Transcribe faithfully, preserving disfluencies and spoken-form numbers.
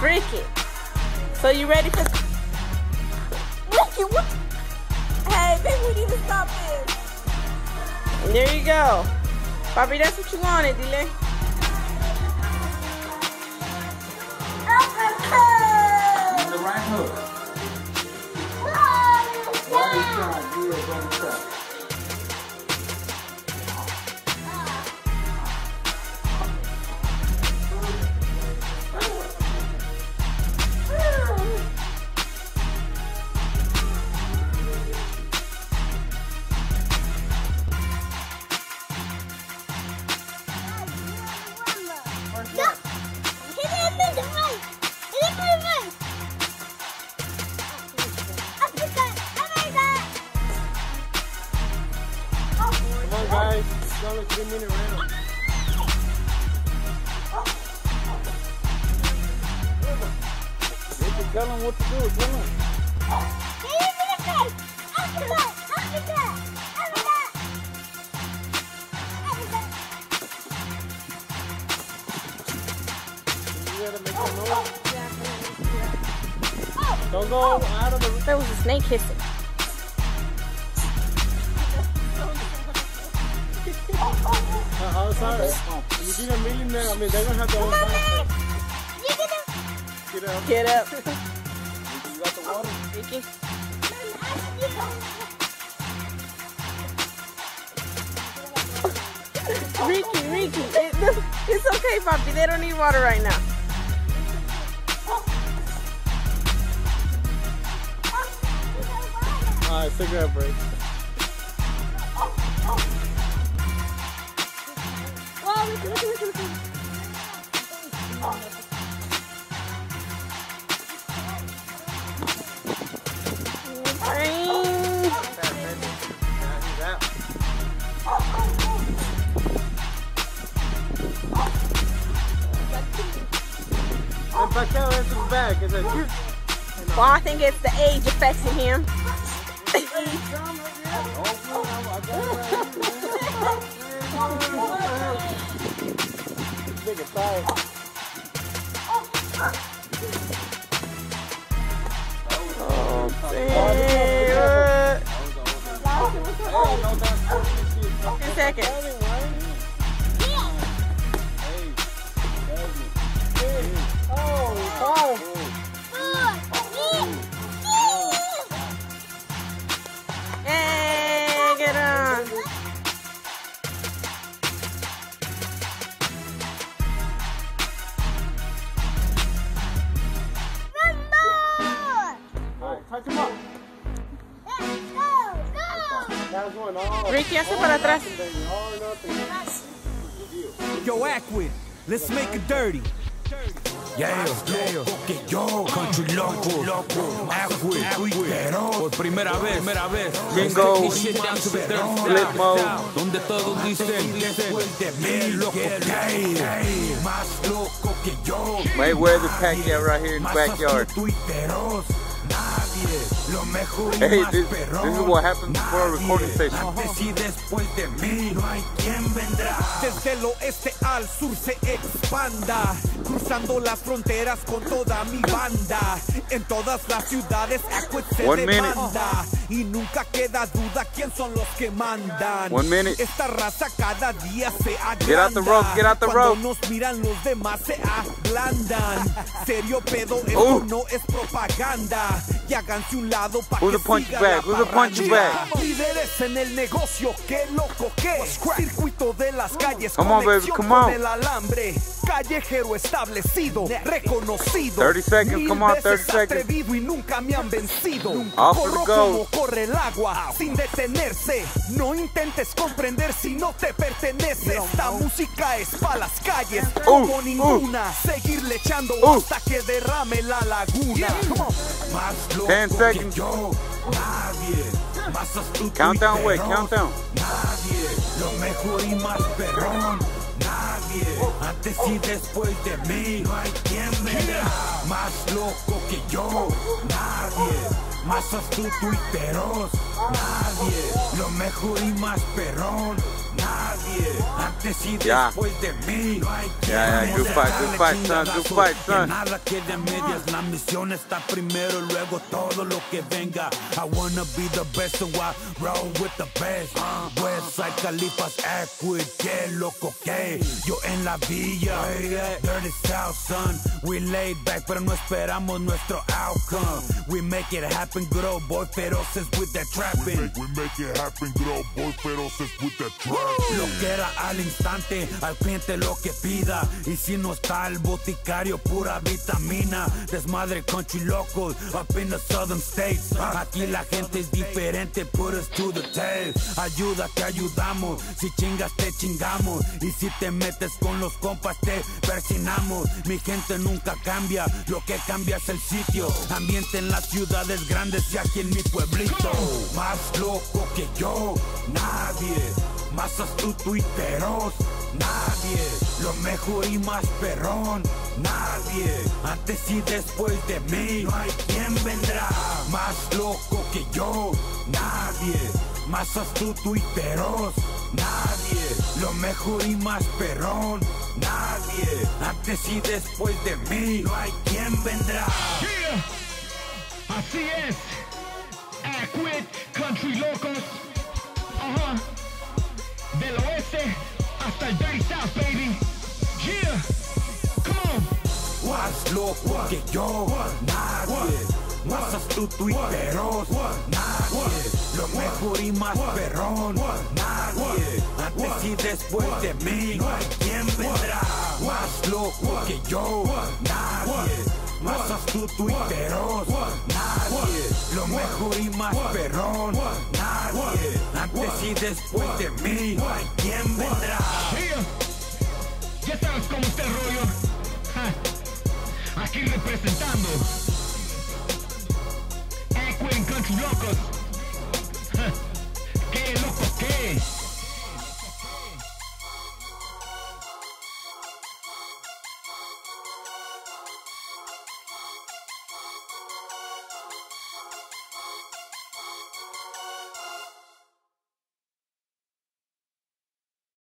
Ricky, so you ready for... Ricky, what? Hey, maybe we need to stop this. And there you go. Bobby, that's what you wanted, Dile. The right hook. Whoa, right side, do it right side. Look, get him in the right. Get him in the right. Guys, it's only three minute round. You can tell them what to do, tell them. Get him in the face! Up the butt! Up the butt! Up the butt! Up the butt! You gotta make a noise. Don't go out of the room. There was a snake hissing. Uh, I'm sorry. You did a millionaire. I mean, they're gonna have to own time. You get up. Get up. Get up. You got the water. Ricky. Ricky, Ricky. It, it's okay, Papi. They don't need water right now. All right, cigarette break. Look, look, look, look. Well, I think it's the age affecting him. Big as fire. Oh, damn. Ten seconds. Hey, get on. Ricky, hace para atrás. Yo, Acwit, let's make it dirty. Yeah, yeah, que yo, Kuntry Locos, Acwit, Callejero, por primera vez, primera vez, bingo, ritmo, donde todos dicen, de mil loco, más loco que yo. My weather pack yeah, right here in the backyard. Hey, this, this is what happens before a recording session. Desde el oeste al sur se expanda, cruzando las fronteras con toda mi banda. En todas las ciudades Acwit se demanda y nunca queda duda quién son los que mandan. One minute. Esta raza cada día se agranda. Get out the rope, get out the rope. Cuando nos miran los demás se ablandan. Serio pedo, esto no es propaganda. Y háganse un lado pa' que siga la parrilla. Líderes en el negocio, qué loco que es. Circuito de las calles, conexión con el alambre. Callejero establecido, reconocido. Mil veces atrevido y nunca me han vencido. Corro como corre el agua, sin detenerse. No intentes comprender si no te pertenece. Esta música es pa' las calles, como ninguna. Seguirle echando hasta que derrame la laguna. Ten seconds. Countdown, wait, countdown. Antes y después de mí, no hay quien vendrá más loco que yo. Nadie. más astuto y feroz. Nadie, lo mejor y más perrón. Nadie, antes y después de mí. No hay que nada quede a medias. La misión está primero y luego todo lo que venga. I wanna be the best, so I roll with the best. Westside, Khalifa's, Acwit, que loco que. Yo en la villa, dirty south, son. We laid back, pero no esperamos nuestro outcome. We make it happen, good old boy, feroces with that trapping. We make, we make it happen, good old boy, feroces with that trapping. Lo que era al instante, al cliente lo que pida. Y si no está el boticario, pura vitamina. Desmadre, Kuntry Locos, up in the southern states. Aquí la gente es diferente, put us to the test. Ayuda, te ayudamos, si chingas te chingamos. Y si te metes con los compas te persinamos. Mi gente nunca cambia, lo que cambia es el sitio. Ambiente en las ciudades grandes y aquí en mi pueblito. Más loco que yo, nadie. Más astuto y feroz, nadie, lo mejor y más perrón, nadie, antes y después de mí, no hay quien vendrá, más loco que yo, nadie, más astuto y feroz, nadie, lo mejor y más perrón, nadie, antes y después de mí, no hay quien vendrá. Yeah. Así es, Acwit, Kuntry Locos, ajá. Uh-huh. Del oeste hasta el dirty south, baby. Yeah, come on. Más loco que yo, nadie. Más astuto y feroz, nadie. Lo mejor y más perrón, nadie. Antes y después de mí, no hay quien vendrá. Más loco que yo, nadie. Más astuto y feroz, nadie. Lo mejor y más perrón, nadie. Antes y después de mí, no hay quien vendrá. Yeah. Ya sabes cómo está el rollo. Ja. Aquí representando Acwit, Kuntry Locos. Ja. Qué loco, qué.